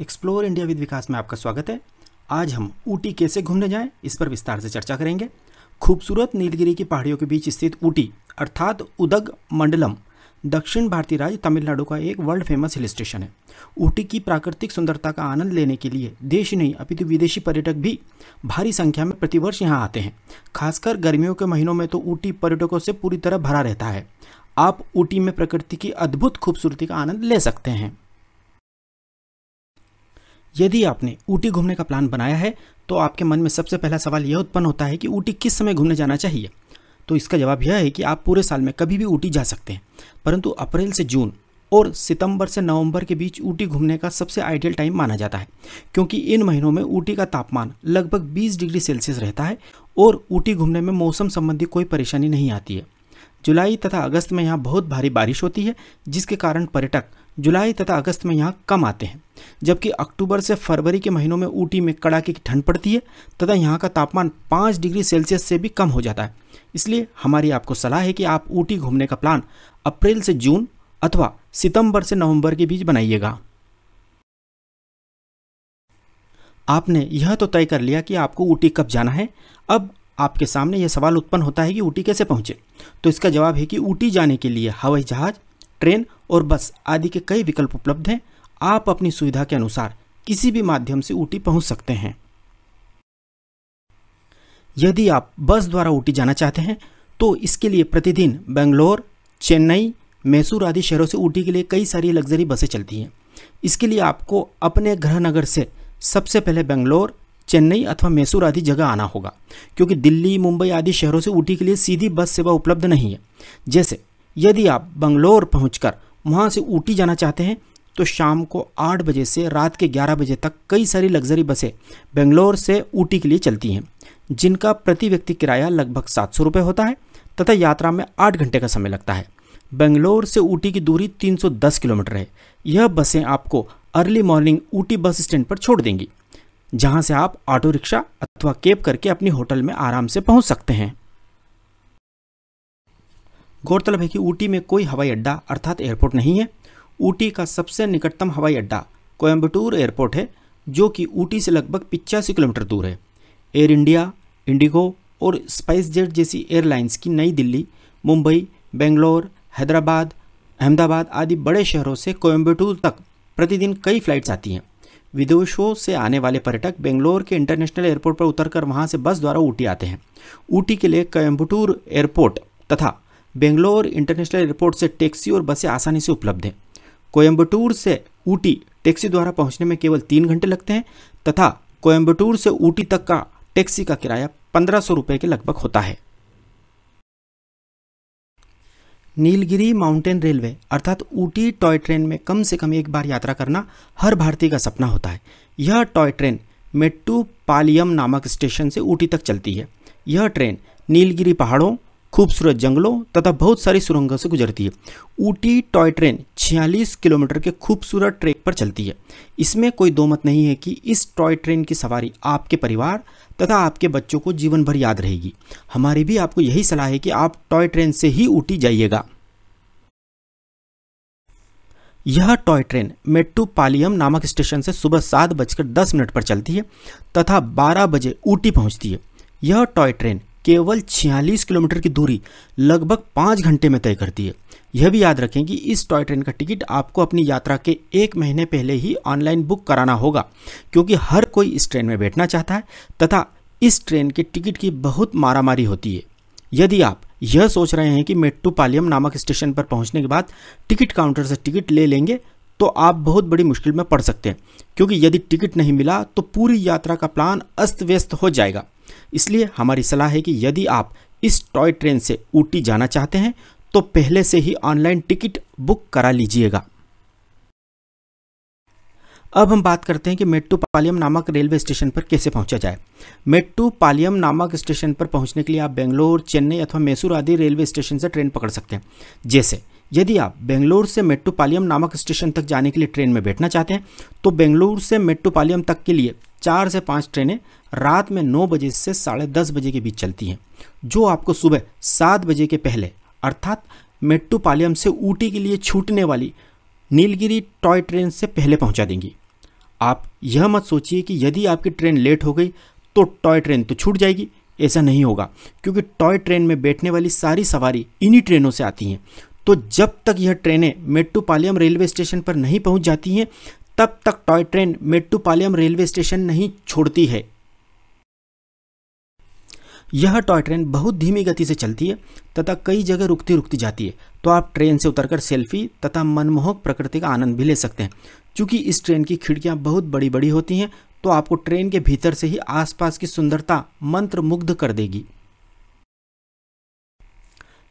Explore India with विकास में आपका स्वागत है। आज हम ऊटी कैसे घूमने जाएं इस पर विस्तार से चर्चा करेंगे। खूबसूरत नीलगिरी की पहाड़ियों के बीच स्थित ऊटी अर्थात उदगमंडलम दक्षिण भारतीय राज्य तमिलनाडु का एक वर्ल्ड फेमस हिल स्टेशन है। ऊटी की प्राकृतिक सुंदरता का आनंद लेने के लिए देश नहीं अपितु विदेशी पर्यटक भी भारी संख्या में प्रतिवर्ष यहाँ आते हैं। खासकर गर्मियों के महीनों में तो ऊटी पर्यटकों से पूरी तरह भरा रहता है। आप ऊटी में प्रकृति की अद्भुत खूबसूरती का आनंद ले सकते हैं। यदि आपने ऊटी घूमने का प्लान बनाया है तो आपके मन में सबसे पहला सवाल यह उत्पन्न होता है कि ऊटी किस समय घूमने जाना चाहिए। तो इसका जवाब यह है कि आप पूरे साल में कभी भी ऊटी जा सकते हैं, परंतु अप्रैल से जून और सितंबर से नवंबर के बीच ऊटी घूमने का सबसे आइडियल टाइम माना जाता है, क्योंकि इन महीनों में ऊटी का तापमान लगभग 20 डिग्री सेल्सियस रहता है और ऊटी घूमने में मौसम संबंधी कोई परेशानी नहीं आती है। जुलाई तथा अगस्त में यहाँ बहुत भारी बारिश होती है, जिसके कारण पर्यटक जुलाई तथा अगस्त में यहाँ कम आते हैं, जबकि अक्टूबर से फरवरी के महीनों में ऊटी में कड़ाके की ठंड पड़ती है तथा यहाँ का तापमान 5 डिग्री सेल्सियस से भी कम हो जाता है। इसलिए हमारी आपको सलाह है कि आप ऊटी घूमने का प्लान अप्रैल से जून अथवा सितंबर से नवंबर के बीच बनाइएगा। आपने यह तो तय कर लिया कि आपको ऊटी कब जाना है। अब आपके सामने यह सवाल उत्पन्न होता है कि ऊटी कैसे पहुँचे। तो इसका जवाब है कि ऊटी जाने के लिए हवाई जहाज़, ट्रेन और बस आदि के कई विकल्प उपलब्ध हैं। आप अपनी सुविधा के अनुसार किसी भी माध्यम से ऊटी पहुंच सकते हैं। यदि आप बस द्वारा ऊटी जाना चाहते हैं तो इसके लिए प्रतिदिन बेंगलोर, चेन्नई, मैसूर आदि शहरों से ऊटी के लिए कई सारी लग्जरी बसें चलती हैं। इसके लिए आपको अपने गृह नगर से सबसे पहले बेंगलोर, चेन्नई अथवा मैसूर आदि जगह आना होगा, क्योंकि दिल्ली, मुंबई आदि शहरों से ऊटी के लिए सीधी बस सेवा उपलब्ध नहीं है। जैसे यदि आप बंगलोर पहुंचकर वहां से ऊटी जाना चाहते हैं तो शाम को 8 बजे से रात के 11 बजे तक कई सारी लग्जरी बसें बेंगलोर से ऊटी के लिए चलती हैं, जिनका प्रति व्यक्ति किराया लगभग 700 रुपये होता है तथा यात्रा में 8 घंटे का समय लगता है। बेंगलोर से ऊटी की दूरी 310 किलोमीटर है। यह बसें आपको early morning Ooty bus stand पर छोड़ देंगी, जहाँ से आप ऑटो रिक्शा अथवा कैब करके अपने होटल में आराम से पहुँच सकते हैं। गौरतलब है कि ऊटी में कोई हवाई अड्डा अर्थात एयरपोर्ट नहीं है। ऊटी का सबसे निकटतम हवाई अड्डा कोयम्बटूर एयरपोर्ट है, जो कि ऊटी से लगभग 85 किलोमीटर दूर है। एयर इंडिया, इंडिगो और स्पाइस जेट जैसी एयरलाइंस की नई दिल्ली, मुंबई, बेंगलोर, हैदराबाद, अहमदाबाद आदि बड़े शहरों से कोयम्बटूर तक प्रतिदिन कई फ्लाइट्स आती हैं। विदेशों से आने वाले पर्यटक बेंगलोर के इंटरनेशनल एयरपोर्ट पर उतरकर वहाँ से बस द्वारा ऊटी आते हैं। ऊटी के लिए कोयम्बटूर एयरपोर्ट तथा बेंगलोर इंटरनेशनल एयरपोर्ट से टैक्सी और बसें आसानी से उपलब्ध हैं। कोयम्बटूर से ऊटी टैक्सी द्वारा पहुंचने में केवल 3 घंटे लगते हैं तथा कोयम्बटूर से ऊटी तक का टैक्सी का किराया 1500 रुपये के लगभग होता है। नीलगिरी माउंटेन रेलवे अर्थात ऊटी टॉय ट्रेन में कम से कम एक बार यात्रा करना हर भारतीय का सपना होता है। यह टॉय ट्रेन मेट्टुपालयम नामक स्टेशन से ऊटी तक चलती है। यह ट्रेन नीलगिरी पहाड़ों, खूबसूरत जंगलों तथा बहुत सारी सुरंगों से गुजरती है। ऊटी टॉय ट्रेन 46 किलोमीटर के खूबसूरत ट्रैक पर चलती है। इसमें कोई दो मत नहीं है कि इस टॉय ट्रेन की सवारी आपके परिवार तथा आपके बच्चों को जीवन भर याद रहेगी। हमारी भी आपको यही सलाह है कि आप टॉय ट्रेन से ही ऊटी जाइएगा। यह टॉय ट्रेन मेट्टुपालयम नामक स्टेशन से सुबह 7:10 पर चलती है तथा 12 बजे ऊटी पहुँचती है। यह टॉय ट्रेन केवल 46 किलोमीटर की दूरी लगभग 5 घंटे में तय करती है। यह भी याद रखें कि इस टॉय ट्रेन का टिकट आपको अपनी यात्रा के 1 महीने पहले ही ऑनलाइन बुक कराना होगा, क्योंकि हर कोई इस ट्रेन में बैठना चाहता है तथा इस ट्रेन के टिकट की बहुत मारामारी होती है। यदि आप यह सोच रहे हैं कि मेट्टुपालयम नामक स्टेशन पर पहुंचने के बाद टिकट काउंटर से टिकट ले लेंगे तो आप बहुत बड़ी मुश्किल में पड़ सकते हैं, क्योंकि यदि टिकट नहीं मिला तो पूरी यात्रा का प्लान अस्त व्यस्त हो जाएगा। इसलिए हमारी सलाह है कि यदि आप इस टॉय ट्रेन से ऊटी जाना चाहते हैं तो पहले से ही ऑनलाइन टिकट बुक करा लीजिएगा। अब हम बात करते हैं कि मेट्टुपालयम नामक रेलवे स्टेशन पर कैसे पहुंचा जाए। मेट्टुपालयम नामक स्टेशन पर पहुंचने के लिए आप बेंगलोर, चेन्नई अथवा मैसूर आदि रेलवे स्टेशन से ट्रेन पकड़ सकते हैं। जैसे यदि आप बेंगलोर से मेट्टुपालयम नामक स्टेशन तक जाने के लिए ट्रेन में बैठना चाहते हैं तो बेंगलोर से मेट्टुपालयम तक के लिए 4 से 5 ट्रेनें रात में 9 बजे से 10:30 बजे के बीच चलती हैं, जो आपको सुबह 7 बजे के पहले अर्थात मेट्टुपालयम से ऊटी के लिए छूटने वाली नीलगिरी टॉय ट्रेन से पहले पहुंचा देंगी। आप यह मत सोचिए कि यदि आपकी ट्रेन लेट हो गई तो टॉय ट्रेन तो छूट जाएगी, ऐसा नहीं होगा, क्योंकि टॉय ट्रेन में बैठने वाली सारी सवारी इन्हीं ट्रेनों से आती हैं। तो जब तक यह ट्रेनें मेट्टुपालयम रेलवे स्टेशन पर नहीं पहुंच जाती हैं तब तक toy train Mettupalayam railway station नहीं छोड़ती है। यह टॉय ट्रेन बहुत धीमी गति से चलती है तथा कई जगह रुकती रुकती जाती है, तो आप ट्रेन से उतरकर सेल्फी तथा मनमोहक प्रकृति का आनंद भी ले सकते हैं। चूँकि इस ट्रेन की खिड़कियाँ बहुत बड़ी बड़ी होती हैं तो आपको ट्रेन के भीतर से ही आसपास की सुंदरता मंत्रमुग्ध कर देगी।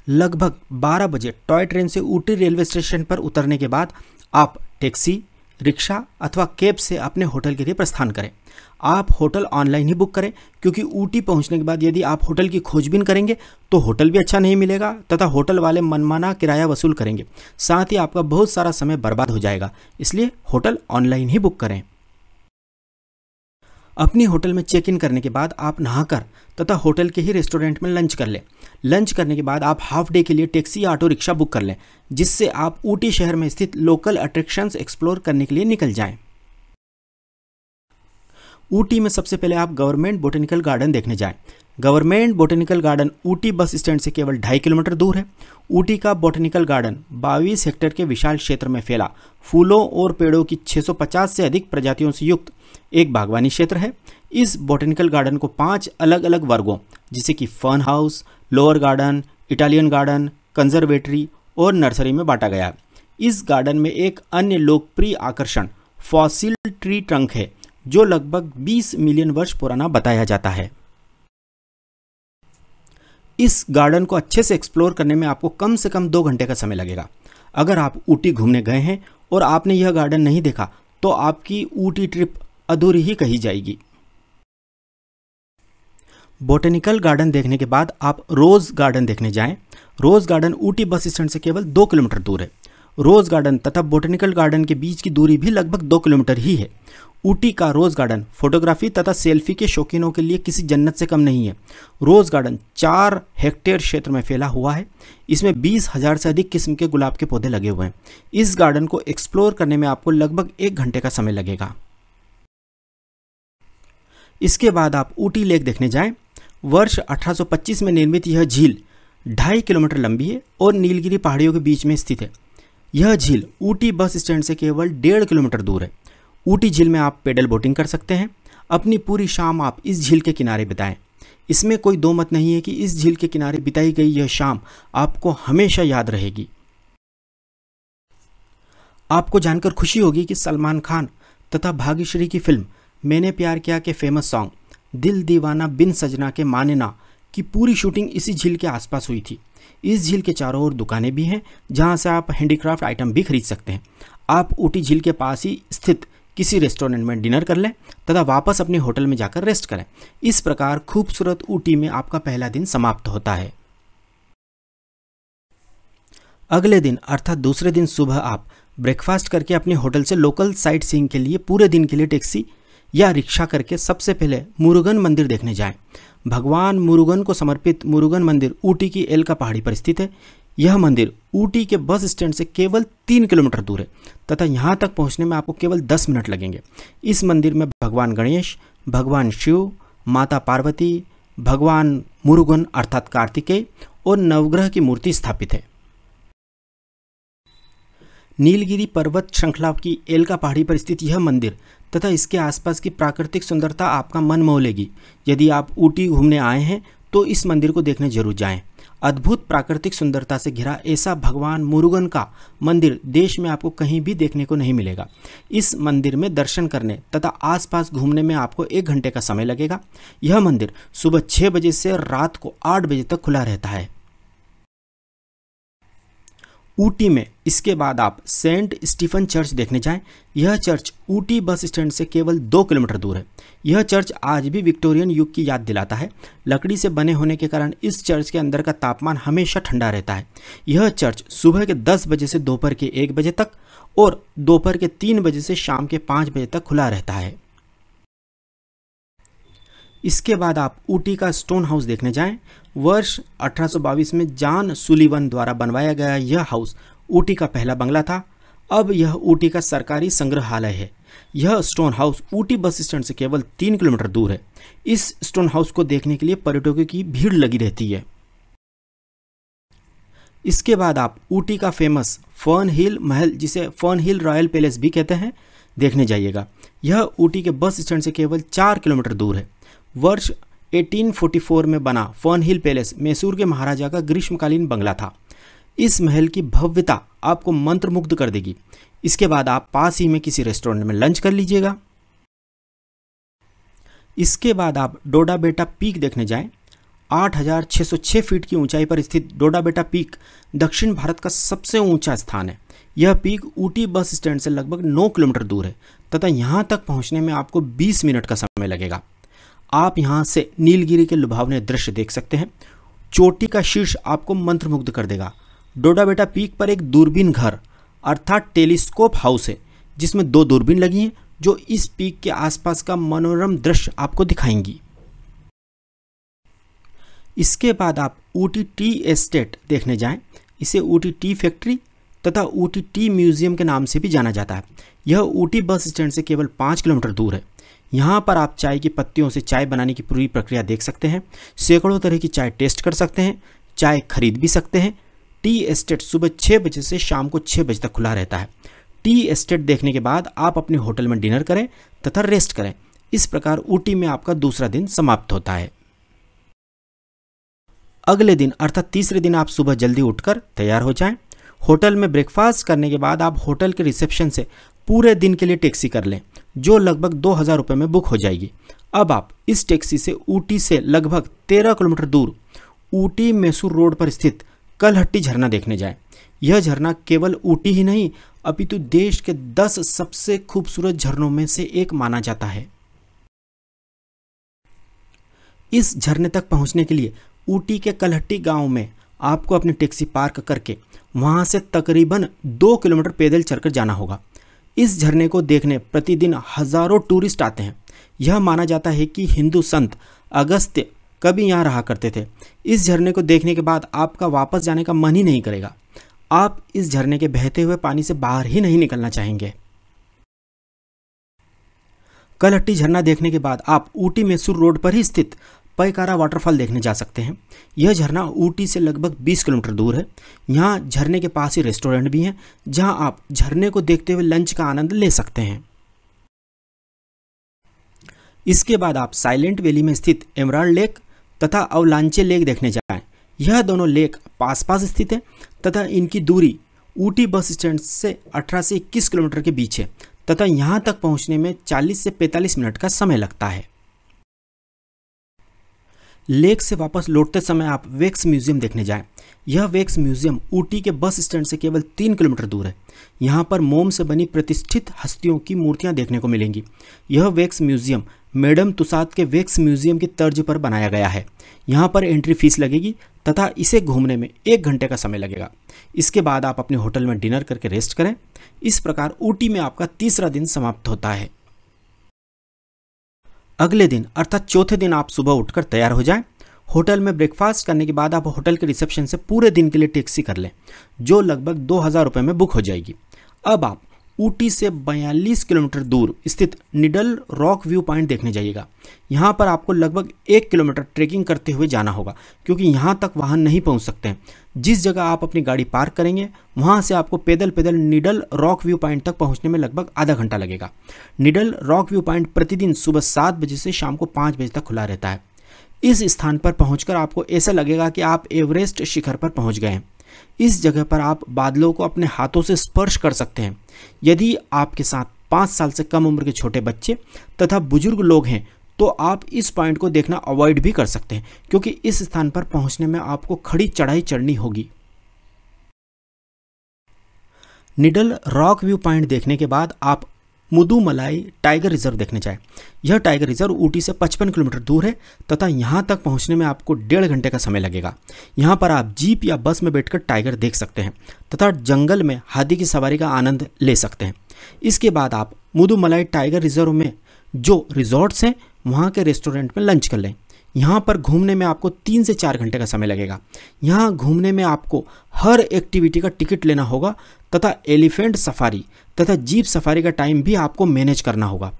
लगभग 12 बजे टॉय ट्रेन से ऊटी रेलवे स्टेशन पर उतरने के बाद आप टैक्सी, रिक्शा अथवा कैब से अपने होटल के लिए प्रस्थान करें। आप होटल ऑनलाइन ही बुक करें, क्योंकि ऊटी पहुंचने के बाद यदि आप होटल की खोजबीन करेंगे तो होटल भी अच्छा नहीं मिलेगा तथा होटल वाले मनमाना किराया वसूल करेंगे, साथ ही आपका बहुत सारा समय बर्बाद हो जाएगा, इसलिए होटल ऑनलाइन ही बुक करें। अपनी होटल में चेक इन करने के बाद आप नहाकर तथा होटल के ही रेस्टोरेंट में लंच कर लें। लंच करने के बाद आप हाफ डे के लिए टैक्सी या ऑटो रिक्शा बुक कर लें, जिससे आप ऊटी शहर में स्थित लोकल अट्रैक्शंस एक्सप्लोर करने के लिए निकल जाएं। ऊटी में सबसे पहले आप गवर्नमेंट बोटेनिकल गार्डन देखने जाएं। Government botanical garden Ooty bus stand से केवल 2.5 किलोमीटर दूर है। ऊटी का बोटेनिकल गार्डन 22 हेक्टेयर के विशाल क्षेत्र में फैला फूलों और पेड़ों की 650 से अधिक प्रजातियों से युक्त एक बागवानी क्षेत्र है। इस बोटेनिकल गार्डन को 5 अलग अलग वर्गों, जिसे कि fern house, lower garden, Italian garden, conservatory और नर्सरी में बांटा गया है। इस गार्डन में एक अन्य लोकप्रिय आकर्षण फॉसिल ट्री ट्रंक है, जो लगभग 20 मिलियन वर्ष पुराना बताया जाता है। इस गार्डन को अच्छे से एक्सप्लोर करने में आपको कम से कम 2 घंटे का समय लगेगा। अगर आप ऊटी घूमने गए हैं और आपने यह गार्डन नहीं देखा तो आपकी ऊटी ट्रिप अधूरी ही कही जाएगी। बोटेनिकल गार्डन देखने के बाद आप रोज़ गार्डन देखने जाएं। रोज़ गार्डन ऊटी बस स्टैंड से केवल 2 किलोमीटर दूर है। रोज़ गार्डन तथा बोटेनिकल गार्डन के बीच की दूरी भी लगभग 2 किलोमीटर ही है। ऊटी का रोज़ गार्डन फोटोग्राफी तथा सेल्फी के शौकीनों के लिए किसी जन्नत से कम नहीं है। रोज़ गार्डन 4 हेक्टेयर क्षेत्र में फैला हुआ है। इसमें 20,000 से अधिक किस्म के गुलाब के पौधे लगे हुए हैं। इस गार्डन को एक्सप्लोर करने में आपको लगभग 1 घंटे का समय लगेगा। इसके बाद आप ऊटी लेक देखने जाएं। वर्ष 1825 में निर्मित यह झील 2.5 किलोमीटर लंबी है और नीलगिरी पहाड़ियों के बीच में स्थित है। यह झील ऊटी बस स्टैंड से केवल 1.5 किलोमीटर दूर है। ऊटी झील में आप पैडल बोटिंग कर सकते हैं। अपनी पूरी शाम आप इस झील के किनारे बिताएं। इसमें कोई दो मत नहीं है कि इस झील के किनारे बिताई गई यह शाम आपको हमेशा याद रहेगी। आपको जानकर खुशी होगी कि सलमान खान तथा भाग्यश्री की फिल्म मैंने प्यार किया के फेमस सॉन्ग दिल दीवाना बिन सजना के माने ना की पूरी शूटिंग इसी झील के आसपास हुई थी। इस झील के चारों ओर दुकानें भी हैं, जहां से आप हैंडीक्राफ्ट आइटम भी खरीद सकते हैं। आप ऊटी झील के पास ही स्थित किसी रेस्टोरेंट में डिनर कर लें तथा वापस अपने होटल में जाकर रेस्ट करें। इस प्रकार खूबसूरत ऊटी में आपका पहला दिन समाप्त होता है। अगले दिन अर्थात दूसरे दिन सुबह आप ब्रेकफास्ट करके अपने होटल से लोकल साइट सीइंग के लिए पूरे दिन के लिए टैक्सी या रिक्शा करके सबसे पहले मुरुगन मंदिर देखने जाएं। भगवान मुरुगन को समर्पित मुरुगन मंदिर ऊटी की एल्का पहाड़ी पर स्थित है। यह मंदिर ऊटी के बस स्टैंड से केवल 3 किलोमीटर दूर है तथा यहाँ तक पहुँचने में आपको केवल 10 मिनट लगेंगे। इस मंदिर में भगवान गणेश, भगवान शिव, माता पार्वती, भगवान मुरुगन अर्थात कार्तिकेय और नवग्रह की मूर्ति स्थापित है। नीलगिरी पर्वत श्रृंखला की एल्का पहाड़ी पर स्थित यह मंदिर तथा इसके आसपास की प्राकृतिक सुंदरता आपका मन मोह लेगी। यदि आप ऊटी घूमने आए हैं तो इस मंदिर को देखने जरूर जाएं। अद्भुत प्राकृतिक सुंदरता से घिरा ऐसा भगवान मुरुगन का मंदिर देश में आपको कहीं भी देखने को नहीं मिलेगा। इस मंदिर में दर्शन करने तथा आसपास घूमने में आपको 1 घंटे का समय लगेगा। यह मंदिर सुबह 6 बजे से रात को 8 बजे तक खुला रहता है। ऊटी में इसके बाद आप सेंट स्टीफन चर्च देखने जाएं। यह चर्च ऊटी बस स्टैंड से केवल 2 किलोमीटर दूर है। यह चर्च आज भी विक्टोरियन युग की याद दिलाता है। लकड़ी से बने होने के कारण इस चर्च के अंदर का तापमान हमेशा ठंडा रहता है। यह चर्च सुबह के 10 बजे से दोपहर के 1 बजे तक और दोपहर के 3 बजे से शाम के 5 बजे तक खुला रहता है। इसके बाद आप ऊटी का स्टोन हाउस देखने जाएं। वर्ष 1822 में जॉन सुलिवन द्वारा बनवाया गया यह हाउस ऊटी का पहला बंगला था। अब यह ऊटी का सरकारी संग्रहालय है। यह stone house Ooty bus stand से केवल 3 किलोमीटर दूर है। इस स्टोन हाउस को देखने के लिए पर्यटकों की भीड़ लगी रहती है। इसके बाद आप ऊटी का फेमस फर्न हिल महल, जिसे फर्न हिल रॉयल पैलेस भी कहते हैं, देखने जाइएगा। यह ऊटी के बस स्टैंड से केवल 4 किलोमीटर दूर है। वर्ष 1844 में बना फर्न हिल पैलेस मैसूर के महाराजा का ग्रीष्मकालीन बंगला था। इस महल की भव्यता आपको मंत्रमुग्ध कर देगी। इसके बाद आप पास ही में किसी रेस्टोरेंट में लंच कर लीजिएगा। इसके बाद आप डोडाबेटा पीक देखने जाएं। 8,606 फीट की ऊंचाई पर स्थित डोडाबेटा पीक दक्षिण भारत का सबसे ऊंचा स्थान है। यह पीक ऊटी बस स्टैंड से लगभग 9 किलोमीटर दूर है तथा यहाँ तक पहुँचने में आपको 20 मिनट का समय लगेगा। आप यहाँ से नीलगिरी के लुभावने दृश्य देख सकते हैं। चोटी का शीर्ष आपको मंत्रमुग्ध कर देगा। डोडाबेटा पीक पर एक दूरबीन घर अर्थात टेलीस्कोप हाउस है, जिसमें 2 दूरबीन लगी हैं जो इस पीक के आसपास का मनोरम दृश्य आपको दिखाएंगी। इसके बाद आप ऊटी टी एस्टेट देखने जाएं। इसे ऊटी टी फैक्ट्री तथा ऊटी टी म्यूजियम के नाम से भी जाना जाता है। यह ऊटी बस स्टैंड से केवल 5 किलोमीटर दूर है। यहाँ पर आप चाय की पत्तियों से चाय बनाने की पूरी प्रक्रिया देख सकते हैं। सैकड़ों तरह की चाय टेस्ट कर सकते हैं, चाय खरीद भी सकते हैं। टी एस्टेट सुबह 6 बजे से शाम को 6 बजे तक खुला रहता है। टी एस्टेट देखने के बाद आप अपने होटल में डिनर करें तथा रेस्ट करें। इस प्रकार ऊटी में आपका दूसरा दिन समाप्त होता है। अगले दिन अर्थात तीसरे दिन आप सुबह जल्दी उठकर तैयार हो जाएं। होटल में ब्रेकफास्ट करने के बाद आप होटल के रिसेप्शन से पूरे दिन के लिए टैक्सी कर लें, जो लगभग 2,000 रुपये में बुक हो जाएगी। अब आप इस टैक्सी से ऊटी से लगभग 13 किलोमीटर दूर ऊटी मैसूर रोड पर स्थित कलहट्टी झरना देखने जाएं। यह झरना केवल ऊटी ही नहीं अपितु देश के 10 सबसे खूबसूरत झरनों में से एक माना जाता है। इस झरने तक पहुंचने के लिए ऊटी के कलहट्टी गांव में आपको अपनी टैक्सी पार्क करके वहां से तकरीबन 2 किलोमीटर पैदल चलकर जाना होगा। इस झरने को देखने प्रतिदिन हजारों टूरिस्ट आते हैं। यह माना जाता है कि हिंदू संत अगस्त्य कभी यहाँ रहा करते थे। इस झरने को देखने के बाद आपका वापस जाने का मन ही नहीं करेगा। आप इस झरने के बहते हुए पानी से बाहर ही नहीं निकलना चाहेंगे। कलहट्टी झरना देखने के बाद आप ऊटी मैसूर रोड पर ही स्थित पैकारा वाटरफॉल देखने जा सकते हैं। यह झरना ऊटी से लगभग 20 किलोमीटर दूर है। यहाँ झरने के पास ही रेस्टोरेंट भी हैं, जहाँ आप झरने को देखते हुए लंच का आनंद ले सकते हैं। इसके बाद आप साइलेंट वैली में स्थित एमराल्ड लेक तथा अवलांचे लेक देखने जाएं। यह दोनों लेक पास पास स्थित है तथा इनकी दूरी ऊटी बस स्टैंड से 18 से 21 किलोमीटर के बीच है तथा यहाँ तक पहुँचने में 40 से 45 मिनट का समय लगता है। लेक से वापस लौटते समय आप वैक्स म्यूजियम देखने जाएं। यह वैक्स म्यूजियम ऊटी के बस स्टैंड से केवल 3 किलोमीटर दूर है। यहाँ पर मोम से बनी प्रतिष्ठित हस्तियों की मूर्तियाँ देखने को मिलेंगी। यह वैक्स म्यूजियम मैडम तुसाद के वैक्स म्यूजियम की तर्ज पर बनाया गया है। यहाँ पर एंट्री फीस लगेगी तथा इसे घूमने में 1 घंटे का समय लगेगा। इसके बाद आप अपने होटल में डिनर करके रेस्ट करें। इस प्रकार ऊटी में आपका तीसरा दिन समाप्त होता है। अगले दिन अर्थात चौथे दिन आप सुबह उठकर तैयार हो जाएं। होटल में ब्रेकफास्ट करने के बाद आप होटल के रिसेप्शन से पूरे दिन के लिए टैक्सी कर लें, जो लगभग 2,000 रुपये में बुक हो जाएगी। अब आप ऊटी से 42 किलोमीटर दूर स्थित निडल रॉक व्यू पॉइंट देखने जाइएगा। यहाँ पर आपको लगभग 1 किलोमीटर ट्रैकिंग करते हुए जाना होगा, क्योंकि यहाँ तक वाहन नहीं पहुँच सकते हैं। जिस जगह आप अपनी गाड़ी पार्क करेंगे वहाँ से आपको पैदल निडल रॉक व्यू पॉइंट तक पहुँचने में लगभग आधा घंटा लगेगा। निडल रॉक व्यू पॉइंट प्रतिदिन सुबह 7 बजे से शाम को 5 बजे तक खुला रहता है। इस स्थान पर पहुँच आपको ऐसा लगेगा कि आप एवरेस्ट शिखर पर पहुँच गए हैं। इस जगह पर आप बादलों को अपने हाथों से स्पर्श कर सकते हैं। यदि आपके साथ 5 साल से कम उम्र के छोटे बच्चे तथा बुजुर्ग लोग हैं तो आप इस पॉइंट को देखना अवॉइड भी कर सकते हैं, क्योंकि इस स्थान पर पहुंचने में आपको खड़ी चढ़ाई चढ़नी होगी। निडल रॉक व्यू पॉइंट देखने के बाद आप मुदुमलाई टाइगर रिजर्व देखने जाएं। यह टाइगर रिजर्व ऊटी से 55 किलोमीटर दूर है तथा यहाँ तक पहुँचने में आपको 1.5 घंटे का समय लगेगा। यहाँ पर आप जीप या बस में बैठकर टाइगर देख सकते हैं तथा जंगल में हाथी की सवारी का आनंद ले सकते हैं। इसके बाद आप मुदुमलाई टाइगर रिजर्व में जो रिजॉर्ट्स हैं वहाँ के रेस्टोरेंट में लंच कर लें। यहाँ पर घूमने में आपको 3 से 4 घंटे का समय लगेगा। यहाँ घूमने में आपको हर एक्टिविटी का टिकट लेना होगा तथा एलिफेंट सफारी तथा जीप सफारी का टाइम भी आपको मैनेज करना होगा।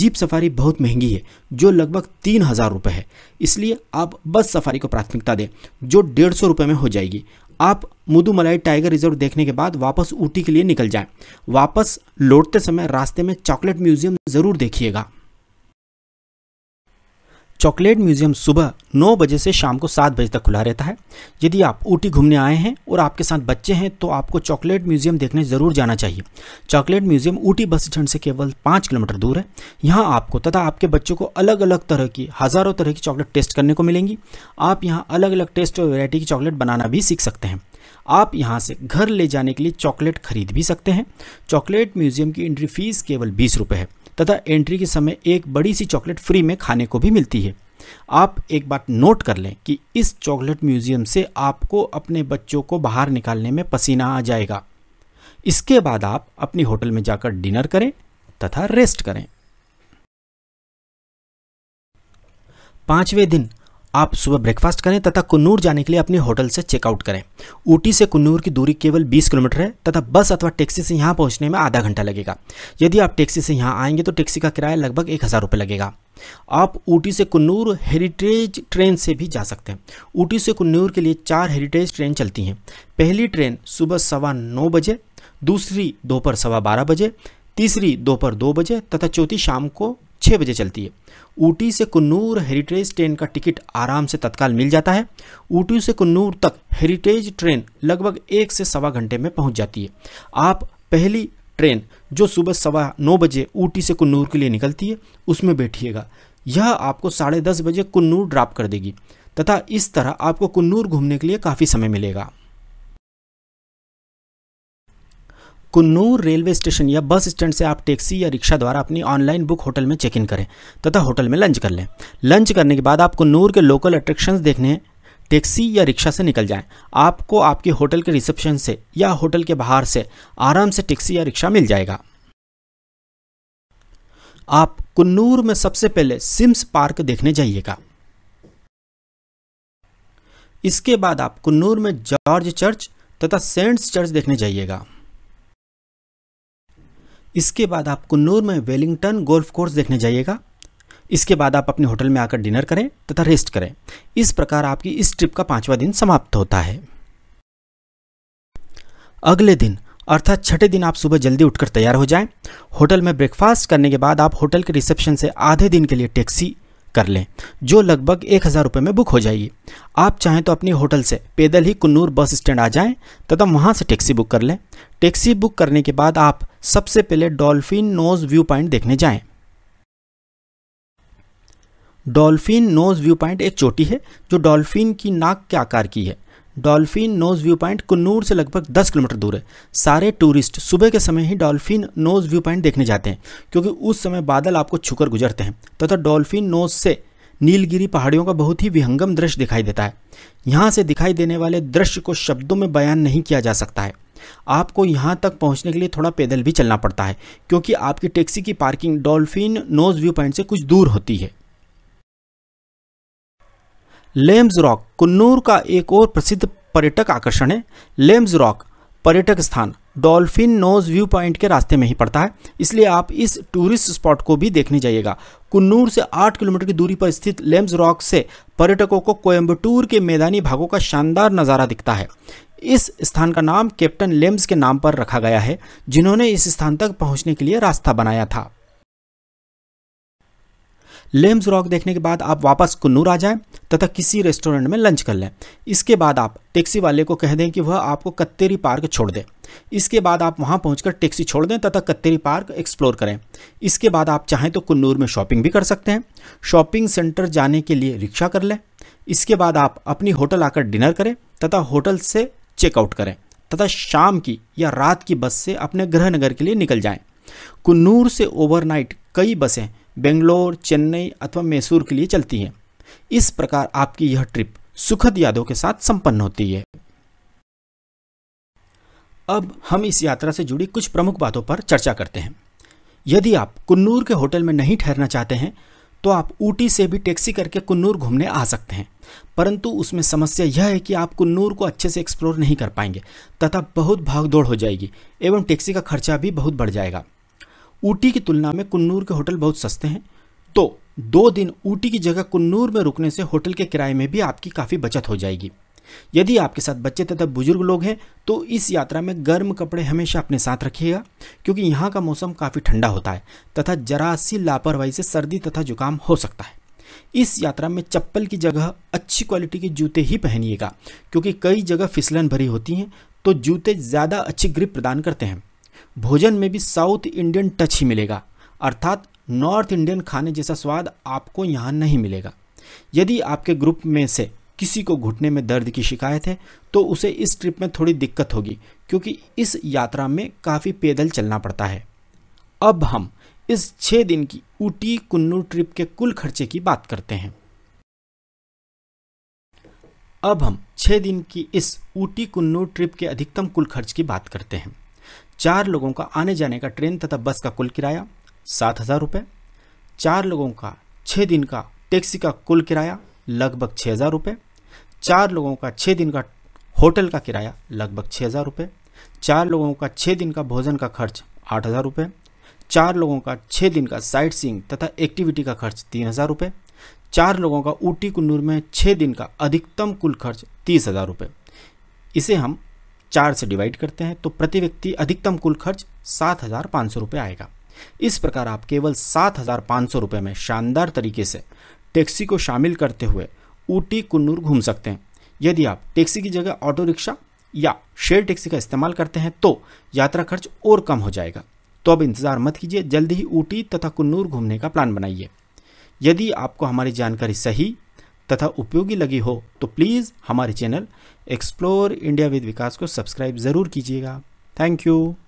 जीप सफारी बहुत महंगी है जो लगभग 3000 रुपये है, इसलिए आप बस सफारी को प्राथमिकता दें जो 150 रुपये में हो जाएगी। आप मुदुमलाई टाइगर रिजर्व देखने के बाद वापस ऊटी के लिए निकल जाएं। वापस लौटते समय रास्ते में चॉकलेट म्यूजियम ज़रूर देखिएगा। चॉकलेट म्यूजियम सुबह 9 बजे से शाम को 7 बजे तक खुला रहता है। यदि आप ऊटी घूमने आए हैं और आपके साथ बच्चे हैं तो आपको चॉकलेट म्यूजियम देखने ज़रूर जाना चाहिए। Chocolate museum Ooty bus stand से केवल 5 किलोमीटर दूर है। यहाँ आपको तथा आपके बच्चों को अलग अलग तरह की हज़ारों तरह की चॉकलेट टेस्ट करने को मिलेंगी। आप यहाँ अलग अलग टेस्ट और वैरायटी की चॉकलेट बनाना भी सीख सकते हैं। आप यहाँ से घर ले जाने के लिए चॉकलेट खरीद भी सकते हैं। चॉकलेट म्यूजियम की एंट्री फीस केवल 20 रुपये है तथा एंट्री के समय एक बड़ी सी चॉकलेट फ्री में खाने को भी मिलती है। आप एक बात नोट कर लें कि इस चॉकलेट म्यूजियम से आपको अपने बच्चों को बाहर निकालने में पसीना आ जाएगा। इसके बाद आप अपनी होटल में जाकर डिनर करें तथा रेस्ट करें। 5वें दिन आप सुबह ब्रेकफास्ट करें तथा कूनूर जाने के लिए अपने होटल से चेकआउट करें। ऊटी से कूनूर की दूरी केवल 20 किलोमीटर है तथा बस अथवा टैक्सी से यहाँ पहुँचने में आधा घंटा लगेगा। यदि आप टैक्सी से यहाँ आएंगे तो टैक्सी का किराया लगभग 1000 रुपये लगेगा। आप ऊटी से कूनूर हेरिटेज ट्रेन से भी जा सकते हैं। ऊटी से कूनूर के लिए 4 हेरिटेज ट्रेन चलती हैं। पहली ट्रेन सुबह 9:15 बजे, दूसरी दोपहर 12:15 बजे, तीसरी दोपहर 2 बजे तथा चौथी शाम को 6 बजे चलती है। ऊटी से कूनूर हेरिटेज ट्रेन का टिकट आराम से तत्काल मिल जाता है। ऊटी से कूनूर तक हेरिटेज ट्रेन लगभग 1 से सवा घंटे में पहुंच जाती है। आप पहली ट्रेन जो सुबह 9:15 बजे ऊटी से कूनूर के लिए निकलती है उसमें बैठिएगा। यह आपको 10:30 बजे कूनूर ड्रॉप कर देगी तथा इस तरह आपको कूनूर घूमने के लिए काफ़ी समय मिलेगा। कूनूर रेलवे स्टेशन या बस स्टैंड से आप टैक्सी या रिक्शा द्वारा अपनी ऑनलाइन बुक होटल में चेक इन करें तथा होटल में लंच कर लें। लंच करने के बाद आप कूनूर के लोकल अट्रैक्शंस देखने टैक्सी या रिक्शा से निकल जाएं। आपको आपके होटल के रिसेप्शन से या होटल के बाहर से आराम से टैक्सी या रिक्शा मिल जाएगा। आप कूनूर में सबसे पहले सिम्स पार्क देखने जाइएगा। इसके बाद आप कूनूर में जॉर्ज चर्च तथा सेंट्स चर्च देखने जाइएगा। इसके बाद आप कूनूर में वेलिंगटन गोल्फ कोर्स देखने जाइएगा। इसके बाद आप अपने होटल में आकर डिनर करें तथा रेस्ट करें। इस प्रकार आपकी इस ट्रिप का 5वां दिन समाप्त होता है। अगले दिन अर्थात 6ठे दिन आप सुबह जल्दी उठकर तैयार हो जाएं। होटल में ब्रेकफास्ट करने के बाद आप होटल के रिसेप्शन से आधे दिन के लिए टैक्सी कर लें जो लगभग 1000 रुपये में बुक हो जाएगी। आप चाहें तो अपने होटल से पैदल ही कूनूर बस स्टैंड आ जाएं तथा वहां से टैक्सी बुक कर लें। टैक्सी बुक करने के बाद आप सबसे पहले डॉल्फिन नोज व्यू पॉइंट देखने जाएं। डॉल्फिन नोज व्यू पॉइंट एक चोटी है जो डॉल्फिन की नाक के आकार की है। Dolphin nose view point Coonoor से लगभग 10 किलोमीटर दूर है। सारे टूरिस्ट सुबह के समय ही डॉल्फिन नोज व्यू पॉइंट देखने जाते हैं क्योंकि उस समय बादल आपको छूकर गुजरते हैं तथा डॉल्फिन नोज से नीलगिरी पहाड़ियों का बहुत ही विहंगम दृश्य दिखाई देता है। यहाँ से दिखाई देने वाले दृश्य को शब्दों में बयान नहीं किया जा सकता है। आपको यहाँ तक पहुँचने के लिए थोड़ा पैदल भी चलना पड़ता है क्योंकि आपकी टैक्सी की parking dolphin nose view point से कुछ दूर होती है। लैम्स रॉक कूनूर का एक और प्रसिद्ध पर्यटक आकर्षण है। लैम्स रॉक पर्यटक स्थान डॉल्फिन नोज व्यू पॉइंट के रास्ते में ही पड़ता है, इसलिए आप इस टूरिस्ट स्पॉट को भी देखने जाइएगा। कूनूर से 8 किलोमीटर की दूरी पर स्थित लैम्स रॉक से पर्यटकों को कोयम्बटूर के मैदानी भागों का शानदार नज़ारा दिखता है। इस स्थान का नाम कैप्टन लैम्स के नाम पर रखा गया है जिन्होंने इस स्थान तक पहुँचने के लिए रास्ता बनाया था। लैम्स रॉक देखने के बाद आप वापस कूनूर आ जाएं तथा किसी रेस्टोरेंट में लंच कर लें। इसके बाद आप टैक्सी वाले को कह दें कि वह आपको कत्तेरी पार्क छोड़ दें। इसके बाद आप वहां पहुंचकर टैक्सी छोड़ दें तथा कत्तेरी पार्क एक्सप्लोर करें। इसके बाद आप चाहें तो कूनूर में शॉपिंग भी कर सकते हैं। शॉपिंग सेंटर जाने के लिए रिक्शा कर लें। इसके बाद आप अपनी होटल आकर डिनर करें तथा होटल से चेकआउट करें तथा शाम की या रात की बस से अपने गृह नगर के लिए निकल जाएँ। कूनूर से ओवरनाइट कई बसें बेंगलोर, चेन्नई अथवा मैसूर के लिए चलती हैं। इस प्रकार आपकी यह ट्रिप सुखद यादों के साथ संपन्न होती है। अब हम इस यात्रा से जुड़ी कुछ प्रमुख बातों पर चर्चा करते हैं। यदि आप कूनूर के होटल में नहीं ठहरना चाहते हैं तो तो आप ऊटी से भी टैक्सी करके कुन्नूर घूमने आ सकते हैं, परंतु उसमें समस्या यह है कि आप कुन्नूर को अच्छे से एक्सप्लोर नहीं कर पाएंगे तथा बहुत भागदौड़ हो जाएगी एवं टैक्सी का खर्चा भी बहुत बढ़ जाएगा। ऊटी की तुलना में कुन्नूर के होटल बहुत सस्ते हैं, तो 2 दिन ऊटी की जगह कुन्नूर में रुकने से होटल के किराए में भी आपकी काफ़ी बचत हो जाएगी। यदि आपके साथ बच्चे तथा बुजुर्ग लोग हैं तो इस यात्रा में गर्म कपड़े हमेशा अपने साथ रखिएगा, क्योंकि यहाँ का मौसम काफ़ी ठंडा होता है तथा जरा सी लापरवाही से सर्दी तथा जुकाम हो सकता है। इस यात्रा में चप्पल की जगह अच्छी क्वालिटी के जूते ही पहनिएगा, क्योंकि कई जगह फिसलन भरी होती हैं तो जूते ज़्यादा अच्छी ग्रिप प्रदान करते हैं। भोजन में भी साउथ इंडियन टच ही मिलेगा, अर्थात नॉर्थ इंडियन खाने जैसा स्वाद आपको यहाँ नहीं मिलेगा। यदि आपके ग्रुप में से किसी को घुटने में दर्द की शिकायत है तो उसे इस ट्रिप में थोड़ी दिक्कत होगी, क्योंकि इस यात्रा में काफ़ी पैदल चलना पड़ता है। अब हम इस 6 दिन की ऊटी कुन्नूर ट्रिप के कुल खर्चे की बात करते हैं। अब हम 6 दिन की इस ऊटी कुन्नूर ट्रिप के अधिकतम कुल खर्च की बात करते हैं। 4 लोगों का आने जाने का ट्रेन तथा बस का कुल किराया 7,000 रुपये, 4 लोगों का 6 दिन का टैक्सी का कुल किराया लगभग 6,000 रुपये, 4 लोगों का 6 दिन का होटल का किराया लगभग 6,000 रुपये, 4 लोगों का 6 दिन का भोजन का खर्च 8,000 रुपये, 4 लोगों का 6 दिन का साइट सीइंग तथा एक्टिविटी का खर्च 3,000 रुपये, 4 लोगों का ऊटी कुन्नूर में 6 दिन का अधिकतम कुल खर्च 30,000 रुपये। इसे हम 4 से डिवाइड करते हैं तो प्रति व्यक्ति अधिकतम कुल खर्च 7,500 रुपये आएगा। इस प्रकार आप केवल 7,500 रुपये में शानदार तरीके से टैक्सी को शामिल करते हुए ऊटी कुन्नूर घूम सकते हैं। यदि आप टैक्सी की जगह ऑटो रिक्शा या शेयर टैक्सी का इस्तेमाल करते हैं तो यात्रा खर्च और कम हो जाएगा। तो अब इंतज़ार मत कीजिए, जल्द ही ऊटी तथा कुन्नूर घूमने का प्लान बनाइए। यदि आपको हमारी जानकारी सही तथा उपयोगी लगी हो तो प्लीज़ हमारे channel explore India with Vikas को सब्सक्राइब ज़रूर कीजिएगा। Thank you.